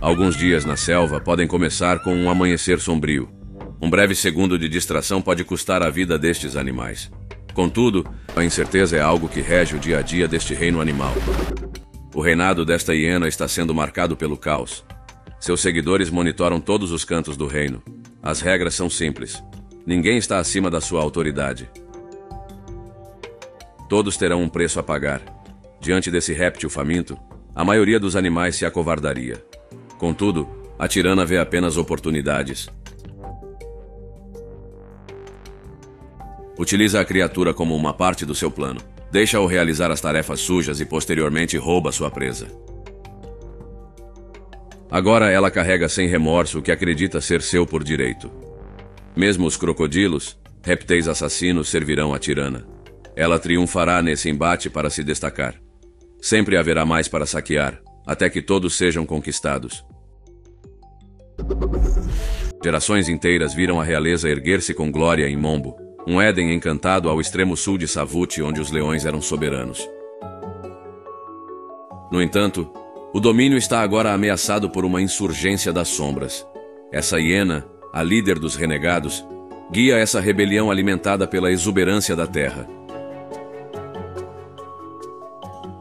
Alguns dias na selva podem começar com um amanhecer sombrio. Um breve segundo de distração pode custar a vida destes animais. Contudo, a incerteza é algo que rege o dia a dia deste reino animal. O reinado desta hiena está sendo marcado pelo caos. Seus seguidores monitoram todos os cantos do reino. As regras são simples. Ninguém está acima da sua autoridade. Todos terão um preço a pagar. Diante desse réptil faminto, a maioria dos animais se acovardaria. Contudo, a tirana vê apenas oportunidades. Utiliza a criatura como uma parte do seu plano. Deixa-o realizar as tarefas sujas e posteriormente rouba sua presa. Agora ela carrega sem remorso o que acredita ser seu por direito. Mesmo os crocodilos, répteis assassinos, servirão à tirana. Ela triunfará nesse embate para se destacar. Sempre haverá mais para saquear, até que todos sejam conquistados. Gerações inteiras viram a realeza erguer-se com glória em Mombo, um Éden encantado ao extremo sul de Savuti, onde os leões eram soberanos. No entanto, o domínio está agora ameaçado por uma insurgência das sombras. Essa hiena, a líder dos renegados, guia essa rebelião alimentada pela exuberância da terra.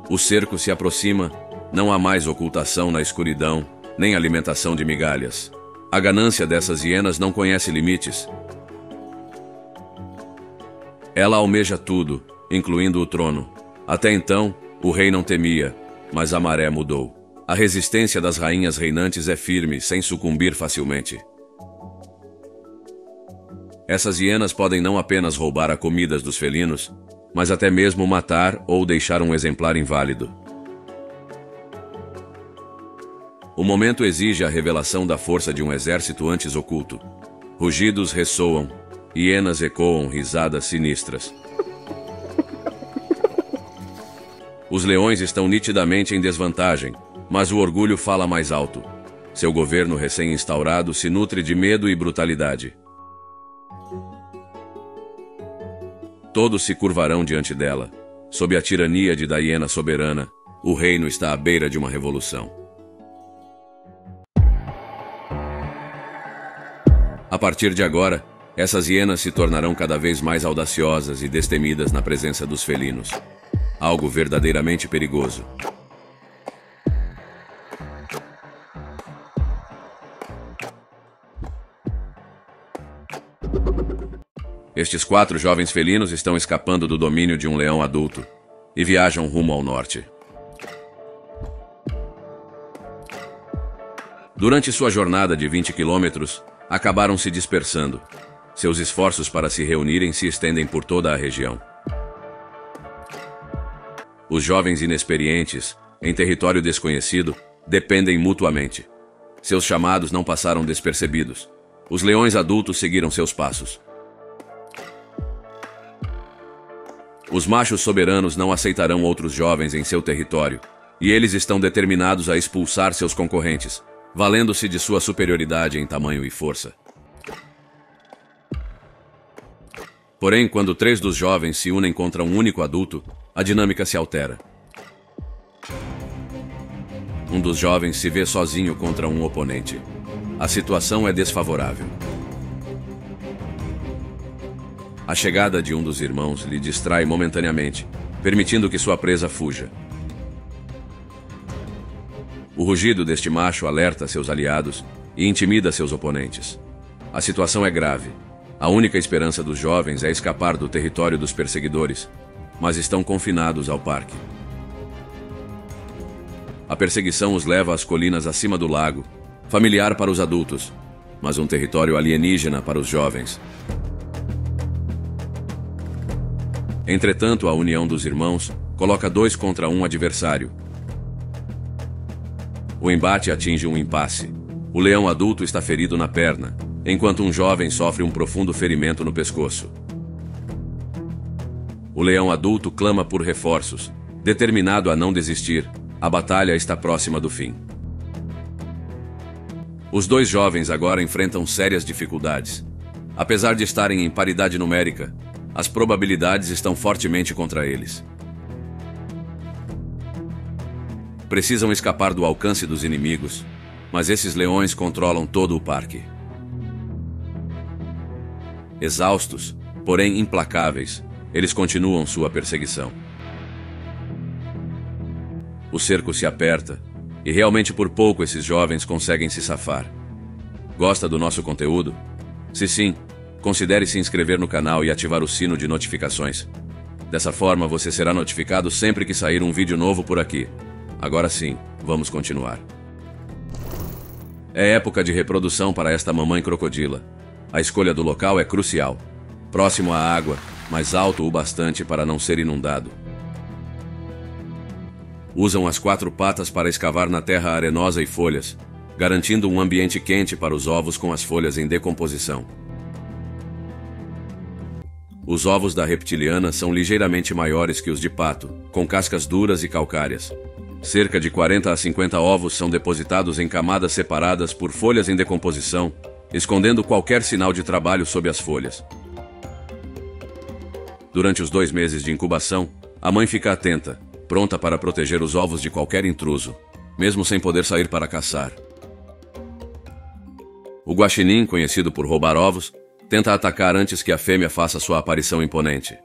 O cerco se aproxima, não há mais ocultação na escuridão, nem alimentação de migalhas. A ganância dessas hienas não conhece limites. Ela almeja tudo, incluindo o trono. Até então, o rei não temia, mas a maré mudou. A resistência das rainhas reinantes é firme, sem sucumbir facilmente. Essas hienas podem não apenas roubar a comida dos felinos, mas até mesmo matar ou deixar um exemplar inválido. O momento exige a revelação da força de um exército antes oculto. Rugidos ressoam, hienas ecoam risadas sinistras. Os leões estão nitidamente em desvantagem, mas o orgulho fala mais alto. Seu governo recém-instaurado se nutre de medo e brutalidade. Todos se curvarão diante dela. Sob a tirania da hiena soberana, o reino está à beira de uma revolução. A partir de agora, essas hienas se tornarão cada vez mais audaciosas e destemidas na presença dos felinos. Algo verdadeiramente perigoso. Estes 4 jovens felinos estão escapando do domínio de um leão adulto e viajam rumo ao norte. Durante sua jornada de 20 quilômetros, acabaram se dispersando. Seus esforços para se reunirem se estendem por toda a região. Os jovens inexperientes, em território desconhecido, dependem mutuamente. Seus chamados não passaram despercebidos. Os leões adultos seguiram seus passos. Os machos soberanos não aceitarão outros jovens em seu território, e eles estão determinados a expulsar seus concorrentes, valendo-se de sua superioridade em tamanho e força. Porém, quando 3 dos jovens se unem contra um único adulto, a dinâmica se altera. Um dos jovens se vê sozinho contra um oponente. A situação é desfavorável. A chegada de um dos irmãos lhe distrai momentaneamente, permitindo que sua presa fuja. O rugido deste macho alerta seus aliados e intimida seus oponentes. A situação é grave. A única esperança dos jovens é escapar do território dos perseguidores, mas estão confinados ao parque. A perseguição os leva às colinas acima do lago, familiar para os adultos, mas um território alienígena para os jovens. Entretanto, a união dos irmãos coloca 2 contra um adversário. O embate atinge um impasse. O leão adulto está ferido na perna, enquanto um jovem sofre um profundo ferimento no pescoço. O leão adulto clama por reforços. Determinado a não desistir, a batalha está próxima do fim. Os 2 jovens agora enfrentam sérias dificuldades. Apesar de estarem em paridade numérica, as probabilidades estão fortemente contra eles. Precisam escapar do alcance dos inimigos, mas esses leões controlam todo o parque. Exaustos, porém implacáveis, eles continuam sua perseguição. O cerco se aperta e realmente por pouco esses jovens conseguem se safar. Gosta do nosso conteúdo? Se sim, considere se inscrever no canal e ativar o sino de notificações. Dessa forma você será notificado sempre que sair um vídeo novo por aqui. Agora sim, vamos continuar. É época de reprodução para esta mamãe crocodila. A escolha do local é crucial. Próximo à água, mas alto o bastante para não ser inundado. Usam as quatro patas para escavar na terra arenosa e folhas, garantindo um ambiente quente para os ovos com as folhas em decomposição. Os ovos da reptiliana são ligeiramente maiores que os de pato, com cascas duras e calcárias. Cerca de 40 a 50 ovos são depositados em camadas separadas por folhas em decomposição, escondendo qualquer sinal de trabalho sob as folhas. Durante os 2 meses de incubação, a mãe fica atenta, pronta para proteger os ovos de qualquer intruso, mesmo sem poder sair para caçar. O guaxinim, conhecido por roubar ovos, tenta atacar antes que a fêmea faça sua aparição imponente.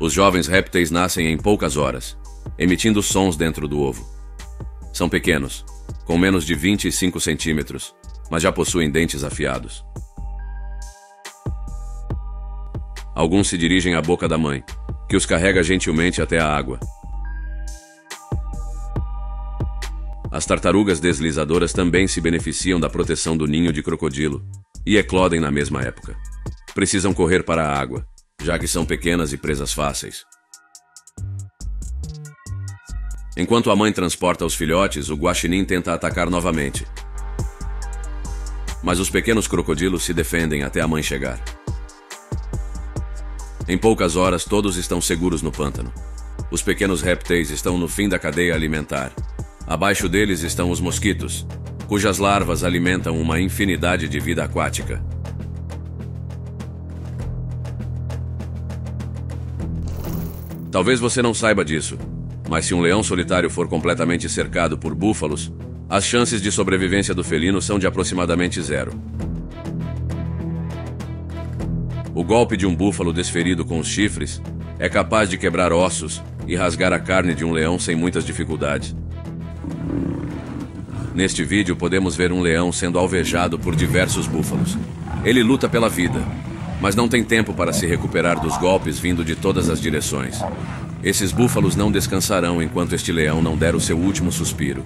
Os jovens répteis nascem em poucas horas, emitindo sons dentro do ovo. São pequenos, com menos de 25 centímetros, mas já possuem dentes afiados. Alguns se dirigem à boca da mãe, que os carrega gentilmente até a água. As tartarugas deslizadoras também se beneficiam da proteção do ninho de crocodilo e eclodem na mesma época. Precisam correr para a água, já que são pequenas e presas fáceis. Enquanto a mãe transporta os filhotes, o guaxinim tenta atacar novamente. Mas os pequenos crocodilos se defendem até a mãe chegar. Em poucas horas, todos estão seguros no pântano. Os pequenos répteis estão no fim da cadeia alimentar. Abaixo deles estão os mosquitos, cujas larvas alimentam uma infinidade de vida aquática. Talvez você não saiba disso, mas se um leão solitário for completamente cercado por búfalos, as chances de sobrevivência do felino são de aproximadamente 0. O golpe de um búfalo desferido com os chifres é capaz de quebrar ossos e rasgar a carne de um leão sem muitas dificuldades. Neste vídeo podemos ver um leão sendo alvejado por diversos búfalos. Ele luta pela vida, mas não tem tempo para se recuperar dos golpes vindo de todas as direções. Esses búfalos não descansarão enquanto este leão não der o seu último suspiro.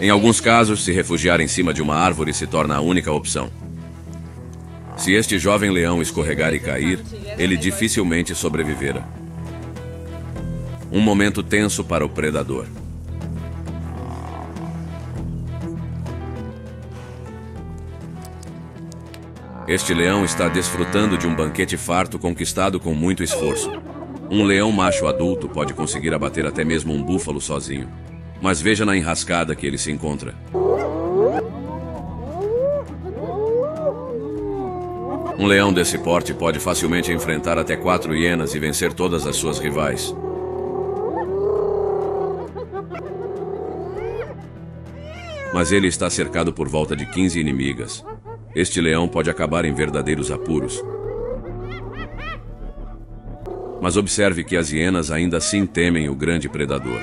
Em alguns casos, se refugiar em cima de uma árvore se torna a única opção. Se este jovem leão escorregar e cair, ele dificilmente sobreviverá. Um momento tenso para o predador. Este leão está desfrutando de um banquete farto conquistado com muito esforço. Um leão macho adulto pode conseguir abater até mesmo um búfalo sozinho, mas veja na enrascada que ele se encontra. Um leão desse porte pode facilmente enfrentar até 4 hienas e vencer todas as suas rivais. Mas ele está cercado por volta de 15 inimigas. Este leão pode acabar em verdadeiros apuros. Mas observe que as hienas ainda assim temem o grande predador.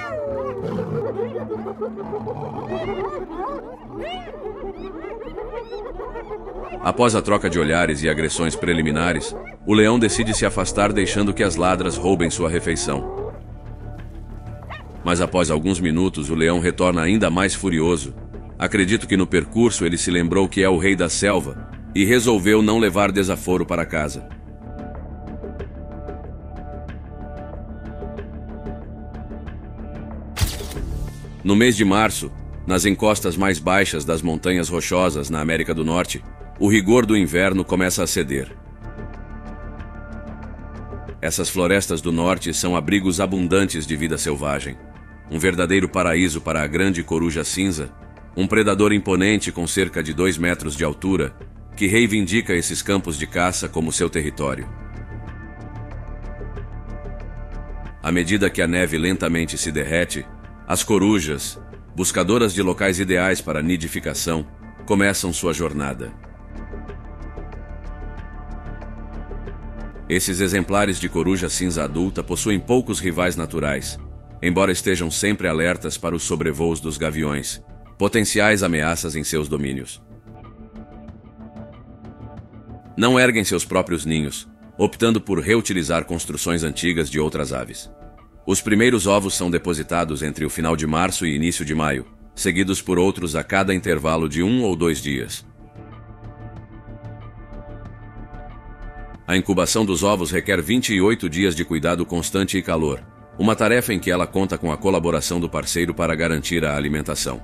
Após a troca de olhares e agressões preliminares, o leão decide se afastar deixando que as ladras roubem sua refeição. Mas após alguns minutos, o leão retorna ainda mais furioso. Acredito que no percurso ele se lembrou que é o rei da selva e resolveu não levar desaforo para casa. No mês de março, nas encostas mais baixas das montanhas rochosas na América do Norte, o rigor do inverno começa a ceder. Essas florestas do norte são abrigos abundantes de vida selvagem, um verdadeiro paraíso para a grande coruja cinza, um predador imponente com cerca de 2 metros de altura, que reivindica esses campos de caça como seu território. À medida que a neve lentamente se derrete, as corujas, buscadoras de locais ideais para nidificação, começam sua jornada. Esses exemplares de coruja cinza adulta possuem poucos rivais naturais, embora estejam sempre alertas para os sobrevoos dos gaviões, potenciais ameaças em seus domínios. Não erguem seus próprios ninhos, optando por reutilizar construções antigas de outras aves. Os primeiros ovos são depositados entre o final de março e início de maio, seguidos por outros a cada intervalo de 1 ou 2 dias. A incubação dos ovos requer 28 dias de cuidado constante e calor, uma tarefa em que ela conta com a colaboração do parceiro para garantir a alimentação.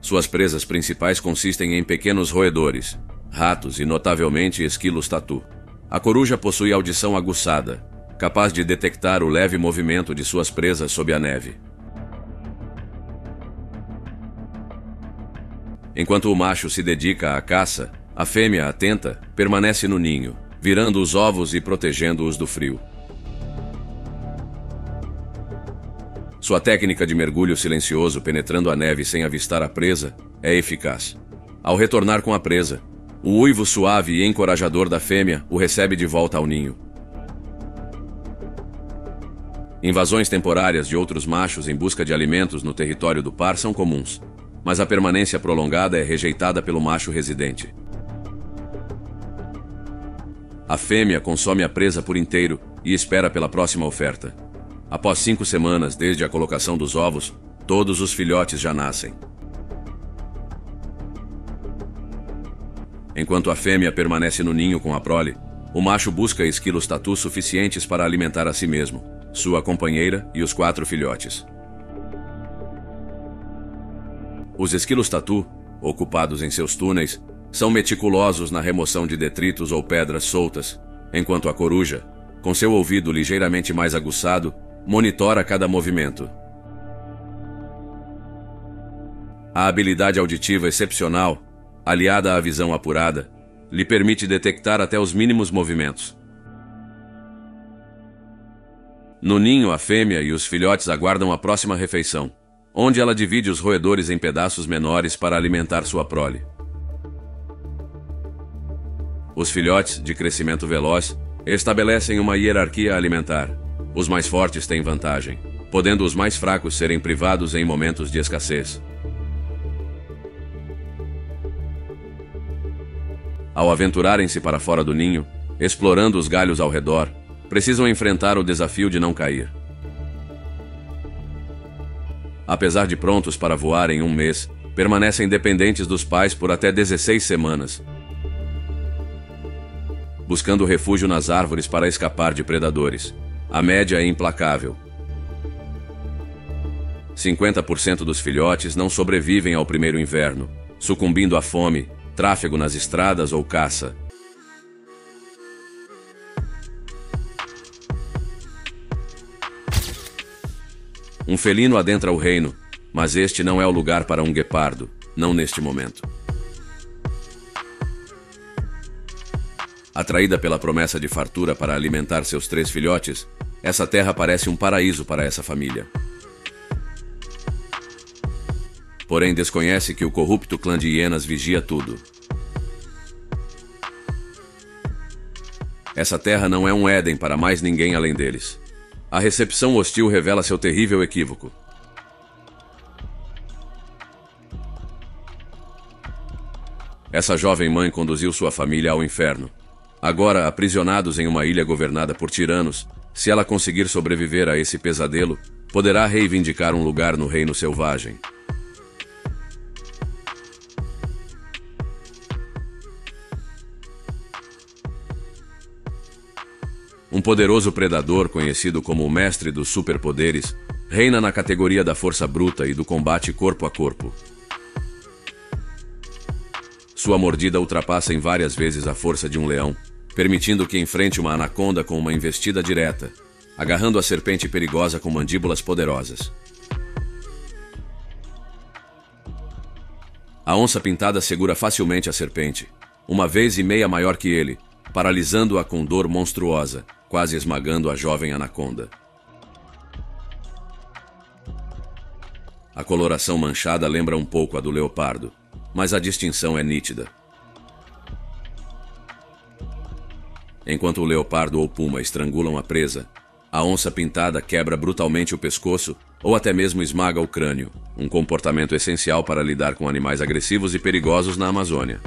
Suas presas principais consistem em pequenos roedores, ratos e, notavelmente, esquilos tatu. A coruja possui audição aguçada, capaz de detectar o leve movimento de suas presas sob a neve. Enquanto o macho se dedica à caça, a fêmea, atenta, permanece no ninho, virando os ovos e protegendo-os do frio. Sua técnica de mergulho silencioso penetrando a neve sem avistar a presa é eficaz. Ao retornar com a presa, o uivo suave e encorajador da fêmea o recebe de volta ao ninho. Invasões temporárias de outros machos em busca de alimentos no território do par são comuns, mas a permanência prolongada é rejeitada pelo macho residente. A fêmea consome a presa por inteiro e espera pela próxima oferta. Após 5 semanas desde a colocação dos ovos, todos os filhotes já nascem. Enquanto a fêmea permanece no ninho com a prole, o macho busca esquilos tatu suficientes para alimentar a si mesmo, sua companheira e os 4 filhotes. Os esquilos tatu, ocupados em seus túneis, são meticulosos na remoção de detritos ou pedras soltas, enquanto a coruja, com seu ouvido ligeiramente mais aguçado, monitora cada movimento. A habilidade auditiva excepcional, aliada à visão apurada, lhe permite detectar até os mínimos movimentos. No ninho, a fêmea e os filhotes aguardam a próxima refeição, onde ela divide os roedores em pedaços menores para alimentar sua prole. Os filhotes, de crescimento veloz, estabelecem uma hierarquia alimentar. Os mais fortes têm vantagem, podendo os mais fracos serem privados em momentos de escassez. Ao aventurarem-se para fora do ninho, explorando os galhos ao redor, precisam enfrentar o desafio de não cair. Apesar de prontos para voar em 1 mês, permanecem dependentes dos pais por até 16 semanas, buscando refúgio nas árvores para escapar de predadores. A média é implacável. 50% dos filhotes não sobrevivem ao primeiro inverno, sucumbindo à fome, tráfego nas estradas ou caça. Um felino adentra o reino, mas este não é o lugar para um guepardo, não neste momento. Atraída pela promessa de fartura para alimentar seus 3 filhotes, essa terra parece um paraíso para essa família. Porém, desconhece que o corrupto clã de hienas vigia tudo. Essa terra não é um Éden para mais ninguém além deles. A recepção hostil revela seu terrível equívoco. Essa jovem mãe conduziu sua família ao inferno. Agora, aprisionados em uma ilha governada por tiranos, se ela conseguir sobreviver a esse pesadelo, poderá reivindicar um lugar no reino selvagem. Um poderoso predador, conhecido como o Mestre dos Superpoderes, reina na categoria da força bruta e do combate corpo a corpo. Sua mordida ultrapassa em várias vezes a força de um leão, permitindo que enfrente uma anaconda com uma investida direta, agarrando a serpente perigosa com mandíbulas poderosas. A onça-pintada segura facilmente a serpente, uma vez e meia maior que ele, paralisando-a com dor monstruosa, quase esmagando a jovem anaconda. A coloração manchada lembra um pouco a do leopardo, mas a distinção é nítida. Enquanto o leopardo ou puma estrangulam a presa, a onça pintada quebra brutalmente o pescoço ou até mesmo esmaga o crânio, um comportamento essencial para lidar com animais agressivos e perigosos na Amazônia.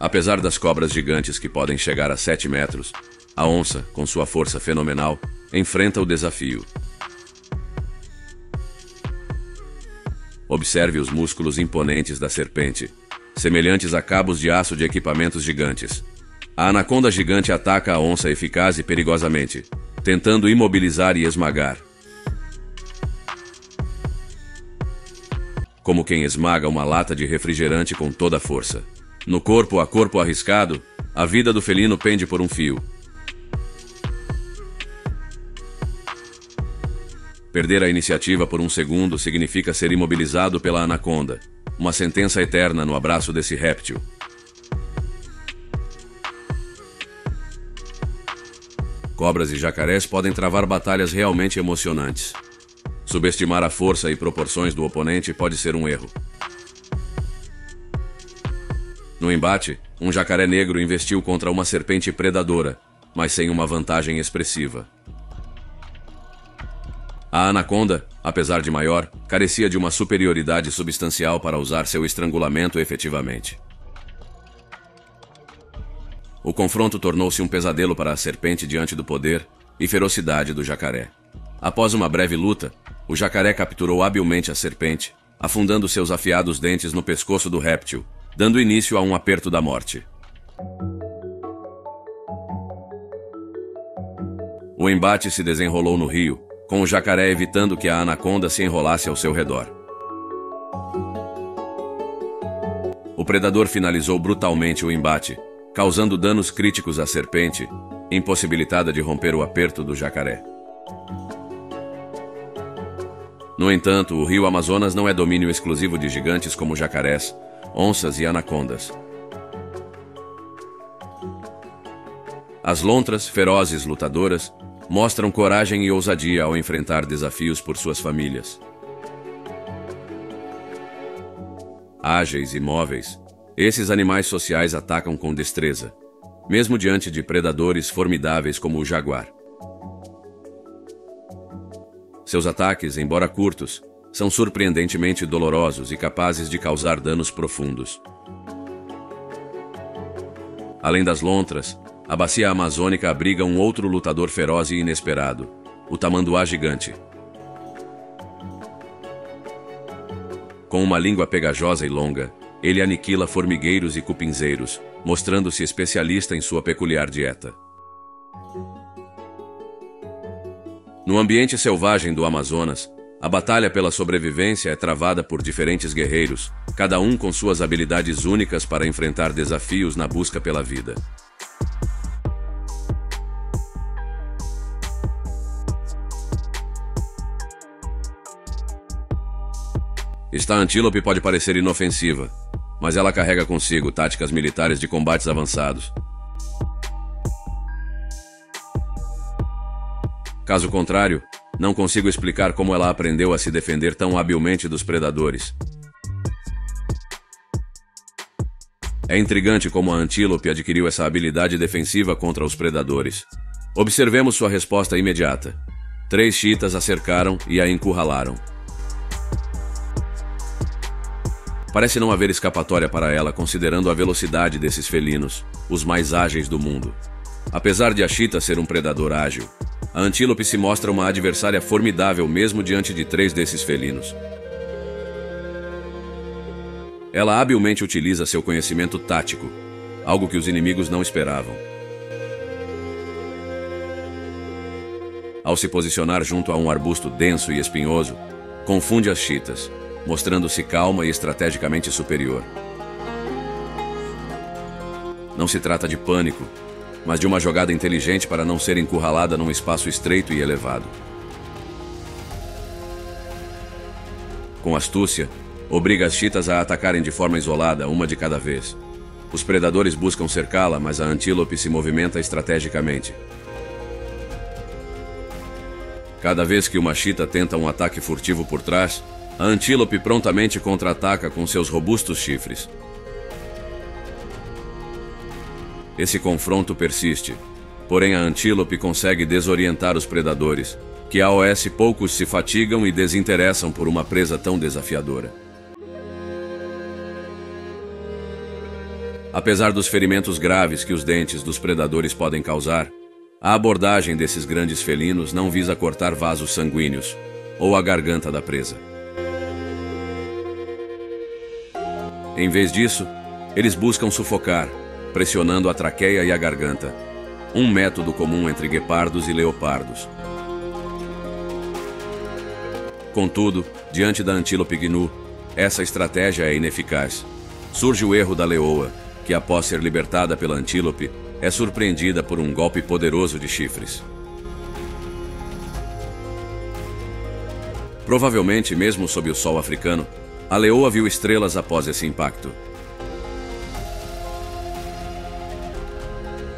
Apesar das cobras gigantes que podem chegar a 7 metros, a onça, com sua força fenomenal, enfrenta o desafio. Observe os músculos imponentes da serpente, semelhantes a cabos de aço de equipamentos gigantes. A anaconda gigante ataca a onça eficaz e perigosamente, tentando imobilizar e esmagar. Como quem esmaga uma lata de refrigerante com toda a força. No corpo a corpo arriscado, a vida do felino pende por um fio. Perder a iniciativa por um segundo significa ser imobilizado pela anaconda, uma sentença eterna no abraço desse réptil. Cobras e jacarés podem travar batalhas realmente emocionantes. Subestimar a força e proporções do oponente pode ser um erro. No embate, um jacaré negro investiu contra uma serpente predadora, mas sem uma vantagem expressiva. A anaconda, apesar de maior, carecia de uma superioridade substancial para usar seu estrangulamento efetivamente. O confronto tornou-se um pesadelo para a serpente diante do poder e ferocidade do jacaré. Após uma breve luta, o jacaré capturou habilmente a serpente, afundando seus afiados dentes no pescoço do réptil, dando início a um aperto da morte. O embate se desenrolou no rio, com o jacaré evitando que a anaconda se enrolasse ao seu redor. O predador finalizou brutalmente o embate, causando danos críticos à serpente, impossibilitada de romper o aperto do jacaré. No entanto, o rio Amazonas não é domínio exclusivo de gigantes como jacarés, onças e anacondas. As lontras, ferozes lutadoras, mostram coragem e ousadia ao enfrentar desafios por suas famílias. Ágeis e móveis, esses animais sociais atacam com destreza, mesmo diante de predadores formidáveis como o jaguar. Seus ataques, embora curtos, são surpreendentemente dolorosos e capazes de causar danos profundos. Além das lontras, a bacia amazônica abriga um outro lutador feroz e inesperado, o tamanduá gigante. Com uma língua pegajosa e longa, ele aniquila formigueiros e cupinzeiros, mostrando-se especialista em sua peculiar dieta. No ambiente selvagem do Amazonas, a batalha pela sobrevivência é travada por diferentes guerreiros, cada um com suas habilidades únicas para enfrentar desafios na busca pela vida. Esta antílope pode parecer inofensiva, mas ela carrega consigo táticas militares de combates avançados. Caso contrário, não consigo explicar como ela aprendeu a se defender tão habilmente dos predadores. É intrigante como a antílope adquiriu essa habilidade defensiva contra os predadores. Observemos sua resposta imediata. 3 chitas a cercaram e a encurralaram. Parece não haver escapatória para ela, considerando a velocidade desses felinos, os mais ágeis do mundo. Apesar de a chita ser um predador ágil, a antílope se mostra uma adversária formidável mesmo diante de 3 desses felinos. Ela habilmente utiliza seu conhecimento tático, algo que os inimigos não esperavam. Ao se posicionar junto a um arbusto denso e espinhoso, confunde as chitas, mostrando-se calma e estrategicamente superior. Não se trata de pânico, mas de uma jogada inteligente para não ser encurralada num espaço estreito e elevado. Com astúcia, obriga as chitas a atacarem de forma isolada, uma de cada vez. Os predadores buscam cercá-la, mas a antílope se movimenta estrategicamente. Cada vez que uma chita tenta um ataque furtivo por trás, a antílope prontamente contra-ataca com seus robustos chifres. Esse confronto persiste, porém a antílope consegue desorientar os predadores, que a oeste poucos se fatigam e desinteressam por uma presa tão desafiadora. Apesar dos ferimentos graves que os dentes dos predadores podem causar, a abordagem desses grandes felinos não visa cortar vasos sanguíneos ou a garganta da presa. Em vez disso, eles buscam sufocar, pressionando a traqueia e a garganta, um método comum entre guepardos e leopardos. Contudo, diante da antílope gnu, essa estratégia é ineficaz. Surge o erro da leoa, que após ser libertada pela antílope, é surpreendida por um golpe poderoso de chifres. Provavelmente, mesmo sob o sol africano, a leoa viu estrelas após esse impacto.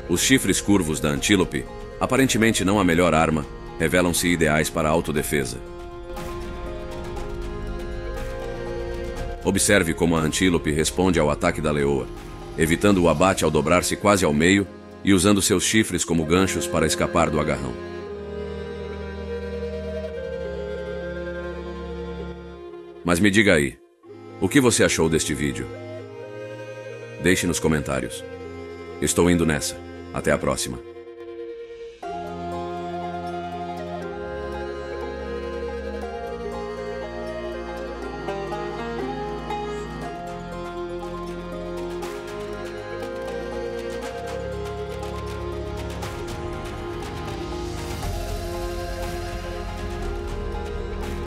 Os chifres curvos da antílope, aparentemente não a melhor arma, revelam-se ideais para a autodefesa. Observe como a antílope responde ao ataque da leoa, evitando o abate ao dobrar-se quase ao meio e usando seus chifres como ganchos para escapar do agarrão. Mas me diga aí, o que você achou deste vídeo? Deixe nos comentários. Estou indo nessa. Até a próxima.